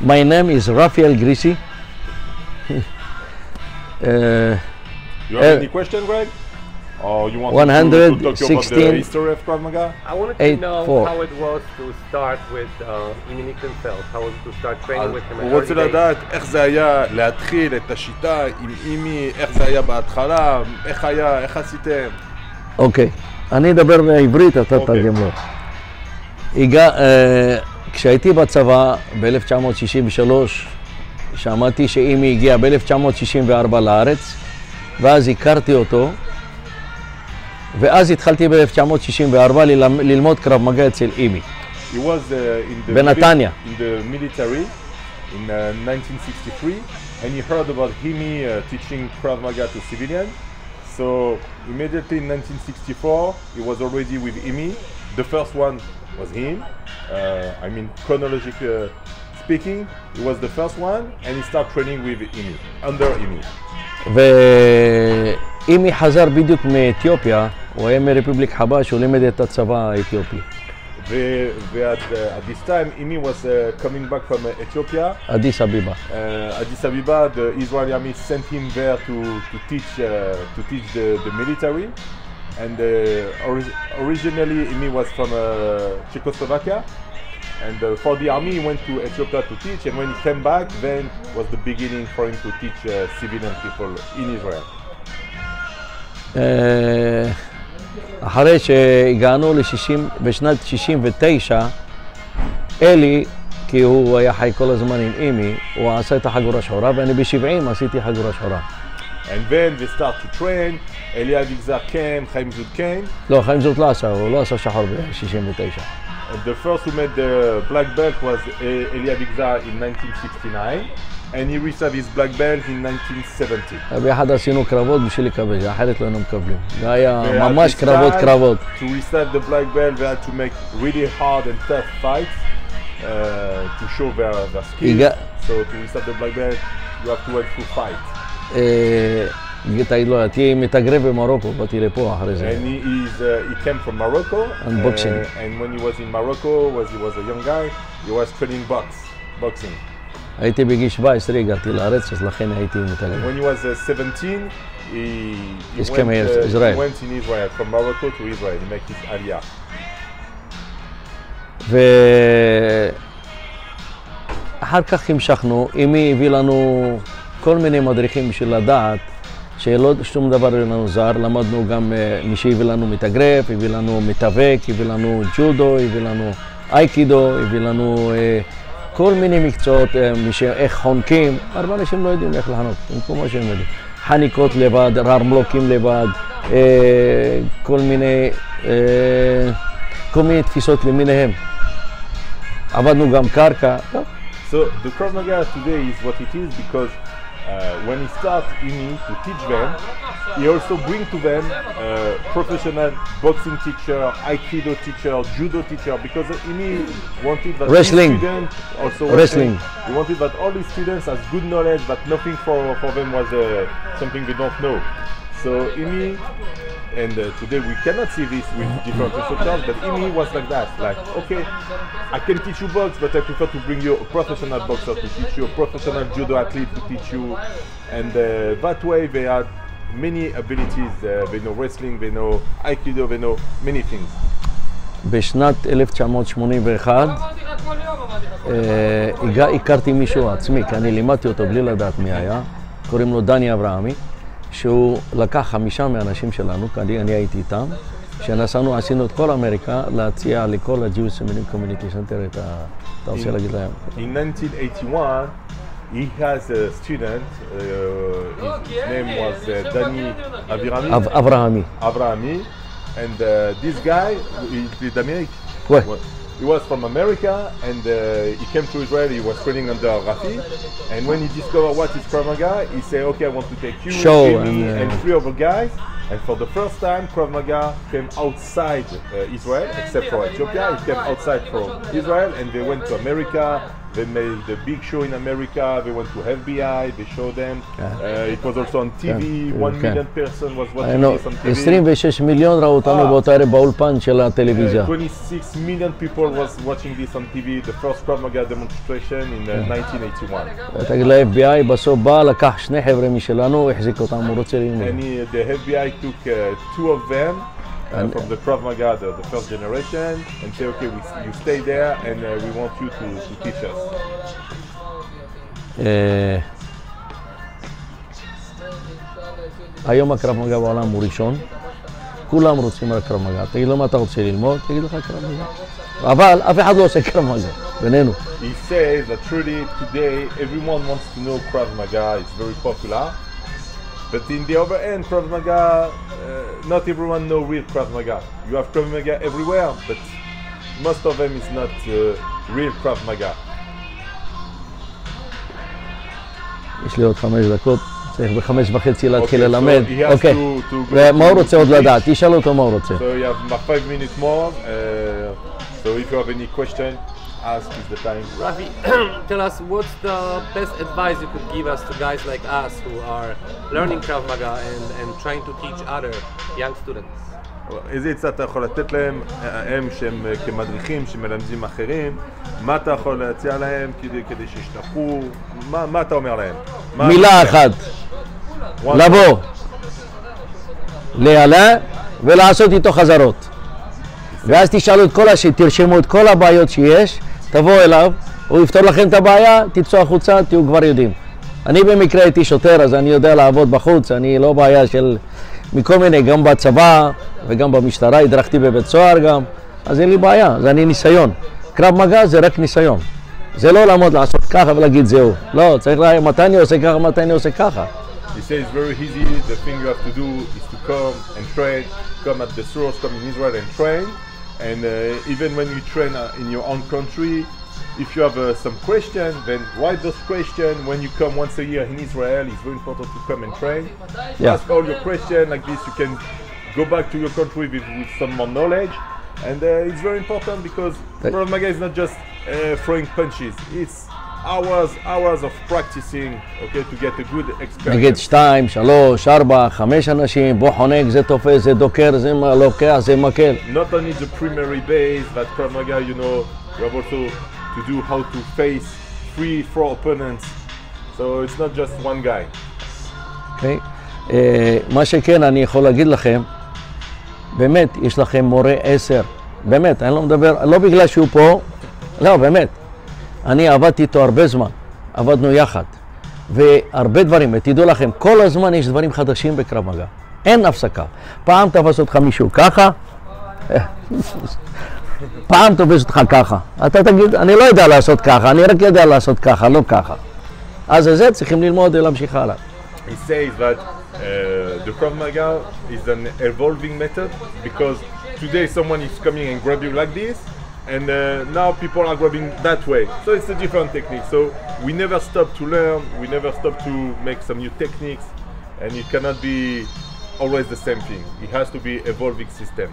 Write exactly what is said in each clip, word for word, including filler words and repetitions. My name is Rafael Grisi. uh, you have uh, any question, Greg? Or you want one hundred sixteen to talk about the history of Krav Maga? I wanted to know four. how it was to start with Imi Lichtenfeld, how it was to start training with him. I want to know איך זה היה להתחיל את השיטה עם אימי, איך זה היה בהתחלה, איך היה, איך עשיתם? אוקיי, אני אדבר בעברית, אתה תרגם לו. כשהייתי בצבא ב-אלף תשע מאות שישים ושלוש, שמעתי שאימי הגיע ב-אלף תשע מאות שישים וארבע לארץ, ואז הכרתי אותו. ואז התחלתי ב-אלף תשע מאות שישים וארבע ללמוד קרב מגע אצל אימי. בנתניה. He was uh, in the military in uh, nineteen sixty-three and he heard about Imi uh, teaching Krav Maga to civilians. So immediately in nineteen sixty-four he was already with Imi. The first one was him. Uh, I mean chronologically uh, speaking, he was the first one and he started training with Imi, under Imi. ואימי חזר בדיוק מאתיופיה, הוא היה מרפובליק חבש, שהוא לימד את הצבא האתיופי. At this time, Imi was uh, coming back from uh, Ethiopia. Addis Ababa. Uh, Addis Ababa, the Israeli army sent him there to to teach uh, to teach the, the military. And uh, ori originally, Imi was from uh, Czechoslovakia. And uh, for the army, he went to Ethiopia to teach, and when he came back, then was the beginning for him to teach uh, civilian people in Israel. אחרי שהגענו בשנת שישים ותשע, אלי, כי הוא היה חי כל הזמן עם אימי, הוא עשה את החגורה שחורה, ואני ב-שבעים עשיתי חגורה שחורה. And then they start to train. Eli Avikzar came, חיים זוט came. לא, חיים זוט לא עשה, הוא לא עשה שחור ב-שישים ותשע. And the first who made the black belt was Eli Avikzar in nineteen sixty-nine, and he received his black belt in nineteen seventy. ביחד עשינו קרבות בשביל לקבל, אחרת לא היינו מקבלים. זה היה ממש קרבות קרבות. To receive the black belt, they had to make really hard and tough fights to show their skills. So to receive the black belt, you have to work through fight. תגיד לו, תהיה מתאגרף במרוקו, באתי לפה אחרי זה. And he is, uh, he came from Morocco. And boxing. Uh, and when he was in Morocco, was, he was a young guy, he was training box, boxing. הייתי בגיל שבע עשרה, הגעתי לארץ, אז לכן הייתי מתאגרף. When he was uh, seventeen, he, he, went, uh, he went in Israel, from Morocco to Israel, he made his aliyah. ואחר כך המשכנו, אימי הביא לנו כל מיני מדריכים בשביל לדעת, שלא שום דבר הביא לנו זר, למדנו גם מי שהביא לנו מתאגרף, הביא לנו מתאבק, הביא לנו ג'ודו, הביא לנו אייקידו, הביא לנו כל מיני מקצועות, איך חונקים, הרבה אנשים לא יודעים איך לחנוק, במקום שהם יודעים. חניקות לבד, רמלוקים לבד, כל מיני, כל מיני תפיסות למיניהם. עבדנו גם קרקע. So the Krav Maga today is what it is because Uh, when he starts Imi to teach them, he also brings to them uh, professional boxing teacher, Aikido teacher, Judo teacher, because Imi wanted that wrestling. Students also wrestling. He wanted that all his students has good knowledge, but nothing for, for them was uh, something they don't know. So Imi, and uh, today we cannot see this with different instructors, but Imi was like that, like, okay, I can teach you box, but I prefer to bring you a professional boxer to teach you, a professional judo athlete to teach you, and uh, that way they had many abilities, uh, they know wrestling, they know Aikido, they know many things. בשנת אלף תשע מאות שמונים ואחת הכרתי מישהו עצמי, כי אני לימדתי אותו בלי לדעת מי היה, קוראים לו דני אברהמי. שהוא לקח חמישה מהאנשים שלנו, כי אני הייתי איתם, שנסענו, עשינו את כל אמריקה להציע לכל הג'יו סמינים קומיוניטי סנטר את ה... אתה רוצה להגיד להם? In nineteen eighty-one, he has a student, uh, his name was uh, Danny Avirami. Avrahami. Avrahami. And uh, this guy, he did America. What? He was from America and uh, he came to Israel, he was training under Rafi. And when he discovered what is Krav Maga, he said, okay, I want to take you, Show, and, uh, and three other guys. And for the first time, Krav Maga came outside uh, Israel, except for Ethiopia. It came outside from Israel and they went to America, They made the big show in America. They went to F B I. They showed them. Yeah. Uh, it was also on T V. כן, one כן. million person was watching this on T V. עשרים ושש מיליון ראו אותנו באותה ערב באולפן של הטלוויזיה. twenty-six million people was watching this on T V. The first Krav Maga demonstration in uh, nineteen eighty-one. תגיד ל-F B I בסוף בא, לקח שני חבר'ה משלנו, החזיק אותם, הוא רוצה ללמוד. The F B I took uh, two of them. Uh, from the Krav Maga, the first generation, and say, okay, we, you stay there, and uh, we want you to, to teach us. היום הקרב מגע בעולם הוא ראשון. כולם רוצים על הקרב מגע. תגיד לו מה אתה רוצה ללמוד, תגיד לך קרב מגע. אבל אף אחד לא עושה קרב מגע, בינינו. He says that truly today everyone wants to know Krav Maga. It's very popular. But in the other end, Krav Maga, uh, not everyone knows real Krav Maga. You have Krav Maga everywhere, but most of them is not uh, real Krav Maga. יש לי עוד חמש דקות, צריך בחמש וחצי להתחיל ללמד. אוקיי, ומה הוא רוצה עוד לדעת? תשאל אותו מה הוא רוצה. So you have five minutes more, uh, so if you have any question, ask is the time. Rafi, tell us what's the best advice you could give us to guys like us who are learning Krav Maga and, and trying to teach other young students. איזה עצה אתה יכול לתת להם, הם שהם כמדריכים, שמלמדים אחרים, מה אתה יכול להציע להם כדי שישתפרו, מה אתה אומר להם? מילה אחת, לבוא, להעלה ולעשות איתו חזרות. ואז תשאלו את כל השאלות, תרשמו את כל הבעיות שיש, תבואו אליו, הוא יפתור לכם את הבעיה, תצאו החוצה, תהיו כבר יודעים. אני במקרה הייתי שוטר, אז אני יודע לעבוד בחוץ, אני לא בעיה של... מכל מיני, גם בצבא וגם במשטרה, הדרכתי בבית סוהר גם, אז אין לי בעיה, אז אני ניסיון. קרב מגע זה רק ניסיון. זה לא לעמוד לעשות ככה ולהגיד זהו. לא, צריך להגיד, מתי אני עושה ככה, מתי אני עושה ככה. He says it's very easy, the thing you have to do is to come and train, come at the source, come in Israel and train. And uh, even when you train uh, in your own country, if you have uh, some questions, then write those questions. When you come once a year in Israel, it's very important to come and train. Yeah. Ask all your questions, like this you can go back to your country with, with some more knowledge. And uh, it's very important because Krav Maga is not just uh, throwing punches. It's hours, hours of practicing, okay, to get a good experience. נגיד שתיים, שלוש, ארבע, חמש אנשים, בוא חונק, זה תופס, זה דוקר, זה לוקח, זה מקל. Not only the primary base, but Krav Maga, you know, you have also to do how to face three, four opponents. So it's not just one guy. Okay. מה שכן, אני יכול להגיד לכם, באמת, יש לכם מורה עשר. באמת, אני לא מדבר, לא בגלל שהוא פה, לא, באמת. אני עבדתי איתו הרבה זמן, עבדנו יחד, והרבה דברים, ותדעו לכם, כל הזמן יש דברים חדשים בקרב מגע, אין הפסקה. פעם תפס אותך מישהו ככה, פעם תופס אותך ככה. אתה תגיד, אני לא יודע לעשות ככה, אני רק יודע לעשות ככה, לא ככה. אז זה צריכים ללמוד ולהמשיך הלאה. He says that uh, the Krav Maga is an evolving method, because today someone is coming and grab you like this, and uh, now people are grabbing that way. So it's a different technique. So we never stop to learn, we never stop to make some new techniques, and it cannot be always the same thing. It has to be evolving system.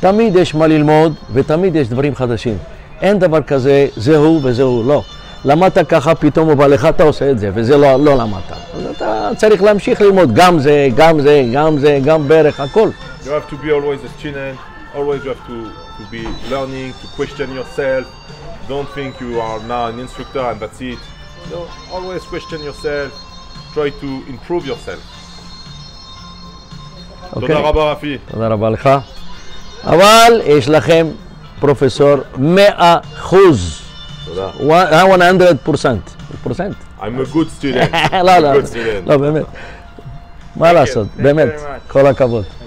תמיד יש מה ללמוד ותמיד יש דברים חדשים. אין דבר כזה, זהו וזהו, לא. למדת ככה, פתאום אבל לך אתה עושה את זה, וזה לא, לא למדת. אז אתה צריך להמשיך ללמוד גם זה, גם זה, גם זה, גם בערך, הכל. You have to be always a student, always you have to... to be learning, to question yourself. Don't think you are now an instructor and that's it. No, always question yourself. Try to improve yourself. Okay. תודה רבה רפי. תודה רבה לך. אבל יש לכם פרופסור מאה אחוז. תודה. מאה אחוז. I'm a good student. לא, לא, לא באמת. מה לעשות, באמת, כל הכבוד.